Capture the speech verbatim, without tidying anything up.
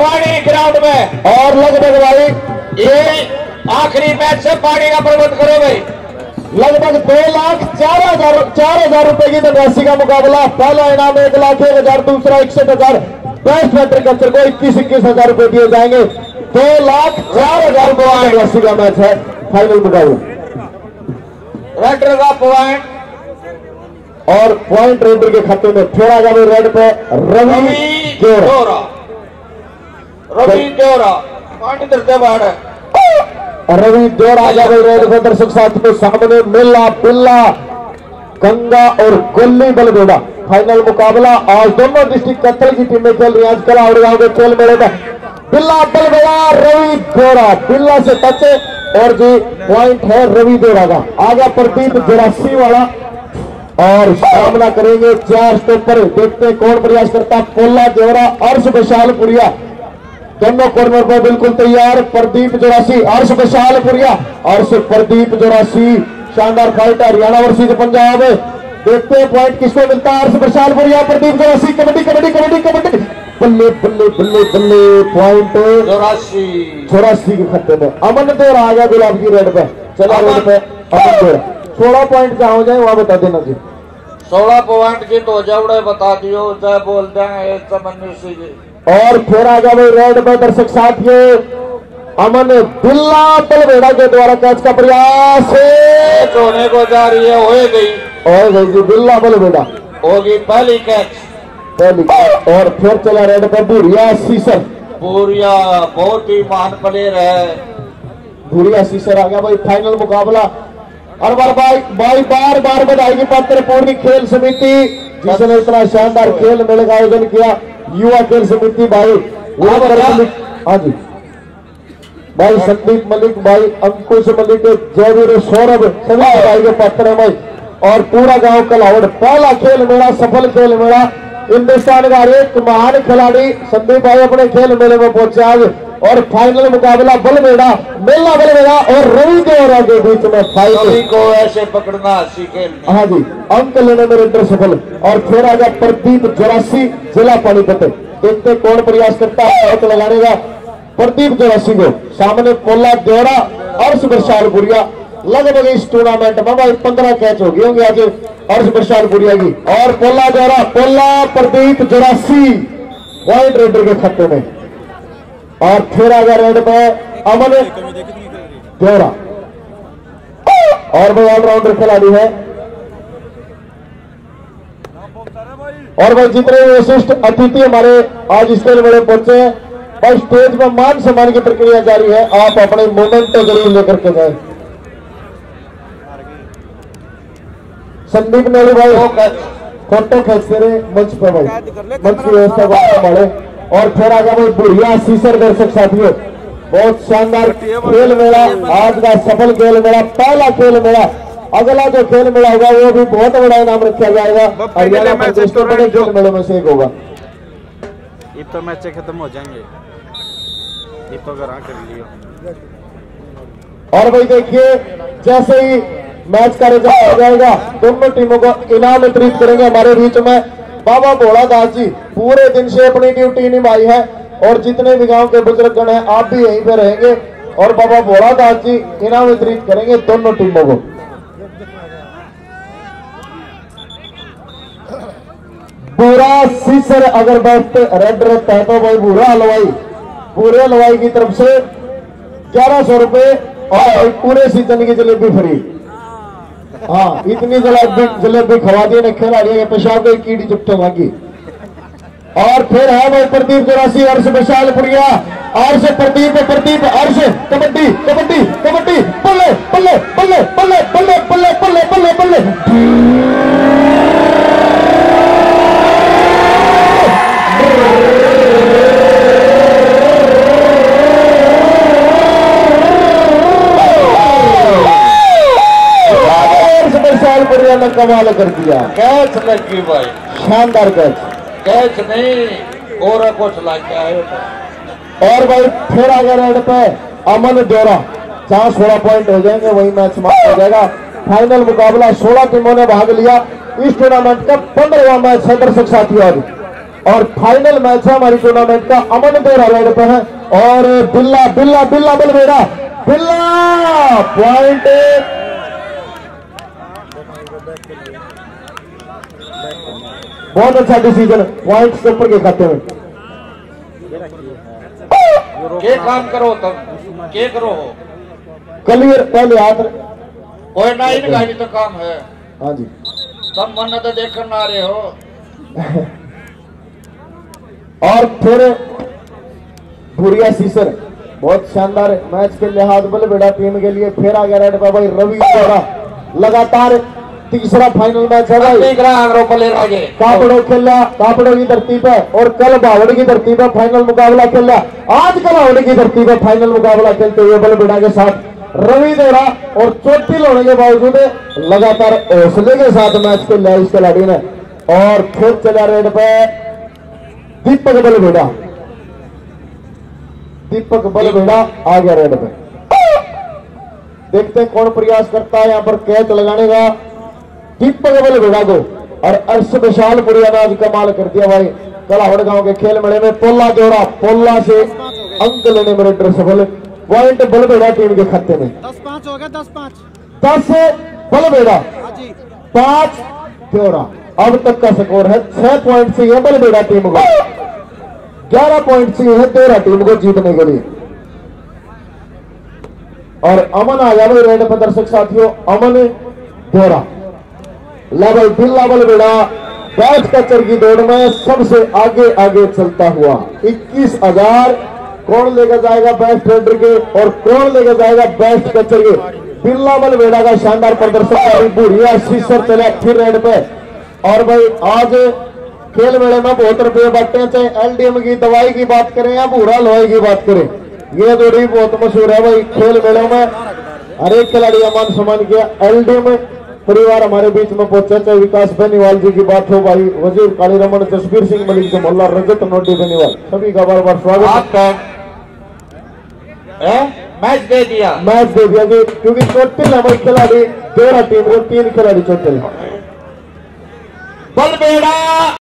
पानी ग्राउंड में, और लगभग भाई ये आखिरी मैच से पानी का प्रबंध करो भाई। लगभग दो लाख चार हजार चार हजार रुपए की धनराशि का मुकाबला, पहला इनाम एक लाख एक हजार, दूसरा इकसठ हजार, बेस्ट एग्रीकल्चर को इक्कीस इक्कीस हजार रुपए दिए जाएंगे। दो लाख चार हजार रुपए धनराशि का मैच है फाइनल मुकाबला। रेडर का पॉइंट और पॉइंट रेडर के खाते में, थोड़ा जाने रेड पे रवि देओरा, रवि देओरा पॉइंट दर्जे बाढ़ है। रवि देओरा रेड को दर्शक साथ में सामने मिला पिल्ला गंगा और गोली बलबेड़ा फाइनल मुकाबला। आज दोनों डिस्ट्रिक्ट कत्थल की टीमें खेल रही है आज कला और गांव के खेल मेले में। पिल्ला बलबेड़ा रवि देओरा, पिल्ला से टच और जी पॉइंट है रवि देओरा का। आगे प्रदीप जोरासी वाला और सामना करेंगे चार स्टेप पर, देखते हैं कौन प्रयास करता। पोला देओरा अर्श विशाल पुरिया दोनों कॉर्नर पर बिल्कुल तैयार। प्रदीप जोरासी अर्श विशाल पुरिया, अर्श प्रदीप जोरासी शानदार फाइट हरियाणा वर्सेज पंजाब। देखते हैं पॉइंट किसको मिलता है। अर्श विशाल पुरिया प्रदीप जोरासी, कबड्डी कबड्डी कबड्डी कबड्डी, बल्ले बल्ले बल्ले बल्ले, पॉइंट जोरासी जोरासी के खत्ते में। अमन देओरा आ गया गुलाब की रेड पे, चला रेड पे अमन देओरा। सोलह पॉइंट जहाँ हो जाए वहां बता देना जी, सोलह पॉइंट जीत हो जाए बता दियो, जय बोल दें तमन्नी जी। और फिर आ गया भाई रेड में दर्शक साथियों अमन बिल्ला बलबेड़ा के द्वारा कैच का प्रयास होने को जा रही है, हो गई हो गई जी, बिल्ला बलबेड़ा होगी पहली कैच पहली। और फिर चला रेड पर भूरिया सीसर, भूरिया बहुत ही महान प्लेयर है, भूरिया सीसर आ गया भाई फाइनल मुकाबला। और बार बार बार बार बधाई की पात्र पूर्वी खेल समिति जिसने इतना शानदार खेल मेले का आयोजन किया, युवा खेल समिति भाई हाँ जी भाई संदीप मलिक भाई, अंकुश मलिक, जयवीर, सौरभ, सभी बधाई के पात्र है भाई। और पूरा गांव कलावड़ पहला खेल मेला, सफल खेल मेला, हिंदुस्तान का एक महान खिलाड़ी संदीप भाई अपने खेल मेले में पहुंचे आज। और फाइनल मुकाबला बलबेड़ा मेला बलबेड़ा और रवि देओरा के बीच में फाइट। रवि को ऐसे पकड़ना सीखें हाँ जी, अंक लेने में रेडर सफल। और फिर आ गया प्रदीप जोरासी जिला पानीपत, देखते कौन प्रयास करता है अंक लगाने का। प्रदीप जोरासी को सामने पोला देओरा अर्श बरसालपुरिया। लगभग इस टूर्नामेंट में भाई पंद्रह कैच हो गए होंगे आज अर्श बरसालपुरिया की। और पोला देओरा पोला प्रदीप जोरासी वाइट रेडर के खाते में। और फिर आ गया रेड में अमन देओरा और भाई ऑलराउंडर खिलाड़ी है। और भाई जितने विशिष्ट अतिथि हमारे आज इस खेल में पहुंचे हैं भाई, स्टेज पर मान सम्मान की प्रक्रिया जारी है, आप अपने मोमेंट को जरूर लेकर के जाए। संदीप नेहरू भाई फोटो खींचते रहे मंच पर भाई, मंच की व्यवस्था को। और फिर आ गया भाई बुढ़िया सीसर। दर्शक साथियों बहुत शानदार खेल मेला आज का, सफल खेल मेला, पहला खेल मेला। अगला जो खेल मेला होगा वो भी बहुत बड़ा इनाम रखा जाएगा, हरियाणा प्रदेश के बड़े खेल मेले में से एक होगा। ये तो मैच खत्म हो जाएंगे ये तो अगर कर लियो। और भाई देखिए जैसे ही मैच का रिजल्ट हो जाएगा दोनों टीमों को इनाम वितरित करेंगे। हमारे बीच में बाबा भोला दास जी पूरे दिन से अपनी ड्यूटी निभाई है, और जितने भी गांव के बुजुर्ग गण हैं आप भी यहीं पे रहेंगे और बाबा भोला दास जी इनाम वितरित करेंगे दोनों टीमों को। पूरा सीसर अगर बैठ रेड रहता है तो भाई बुरा हलवाई पूरे हलवाई की तरफ से ग्यारह सौ रुपए और पूरे सीजन की जलेबी फ्री। हाँ इतनी जलेबी जलेबी खवा दी ने खिलाड़ियों के पेशाब की कीड़ी चुपटे मांगी। और फिर है भाई प्रदीप जोरासी अर्श विशालपुरिया, अर्श प्रदीप प्रदीप अर्श कबड्डी कबड्डी कबड्डी, बल्ले बल्ले बल्ले बल्ले बल्ले बल्ले बल्ले बल्ले बल्ले। कमाल कर दिया, कैच लगी भाई, शानदार कैच, कैच नहीं और कुछ लग गया है। और भाई फिर आगे रेड पे अमन देओरा, जहाँ सोलह पॉइंट हो जाएंगे वही मैच समाप्त हो जाएगा। फाइनल मुकाबला सोलह टीमों ने भाग लिया, इस टूर्नामेंट का पंद्रहवां मैच है दर्शक साथियों। और फाइनल मैच है हमारी टूर्नामेंट का अमन बेरा रोड पर है और बिल्ला बिल्ला बिल्ला बलबेरा बिल्ला पॉइंट एक। बहुत अच्छा डिसीजन पॉइंट से ऊपर के खाते में। के काम करो तुम के करो क्लियर पहले हाथ कोई ना ही तो काम है। हाँ जी तुम मन तो देखने ना रहे हो। और फिर भूरिया सीसर बहुत शानदार मैच के लिहाज बलबेड़ा टीम के लिए फिर आ गया रेड पर भाई रवि डोरा लगातार तीसरा फाइनल मैच है भाई कापड़ो खेला कापड़ो की धरती पे और कल बावड़ की धरती पे फाइनल मुकाबला खेला। आज कल बावड़ की धरती पे फाइनल मुकाबला खेलते हुए बलबेड़ा के साथ रवि डोरा और चोटिल होने के बावजूद लगातार हौसले के साथ मैच खेला इस खिलाड़ी ने। और फिर चला रेड पे दीपक बलबेड़ा दीपक बलबेड़ा आ गया रेड पे। देखते हैं कौन प्रयास करता है यहां पर कैच लगाने का दीपक बलबेड़ा को। और अर्श विशाल पुरिया ने आज कमाल कर दिया भाई कलावड़ गांव के खेल मेले में। पोला डोरा पोला से अंक लेने में रेडर सफल पॉइंट बलबेड़ा टीम के खाते में। दस पांच हो गया दस पांच दस बलबेड़ा पांच डोरा। अब तक का स्कोर है छह पॉइंट से यह बलबेड़ा टीम को ग्यारह पॉइंट से यह तेरह टीम को जीतने के लिए। और अमन आया भाई रेड पर दर्शक साथियों अमन डोरा लेवल बिल्ला बलबेड़ा बैच कचर की दौड़ में सबसे आगे आगे चलता हुआ। इक्कीस हजार कौन लेकर जाएगा बेस्ट रेडर के और कौन लेकर जाएगा बेस्ट कचर के। बिल्ला बलबेड़ा का शानदार प्रदर्शन भूरिया शीशर चला फिर रेड पे। और भाई आज खेल मेले में बहुत रुपये बांटे हैं चाहे एलडीएम की दवाई की बात करें या भूरा लोहे की बात करें ये जोड़ी बहुत मशहूर है भाई खेल मेलों में। हर एक खिलाड़ी मान सम्मान किया एलडीएम परिवार हमारे बीच में पहुंचा चाहे विकास बेनीवाल जी की बात हो भाई वजीर कालीरमन जसबीर सिंह मलिक जो मोहल्ला रजत नोटी बेनीवाल सभी का बार बार स्वागत है। मैच दे दिया मैच दे दिया जी क्योंकि चोटिल है भाई खिलाड़ी तेरह टीम को तीन खिलाड़ी चोटिल बलबेड़ा।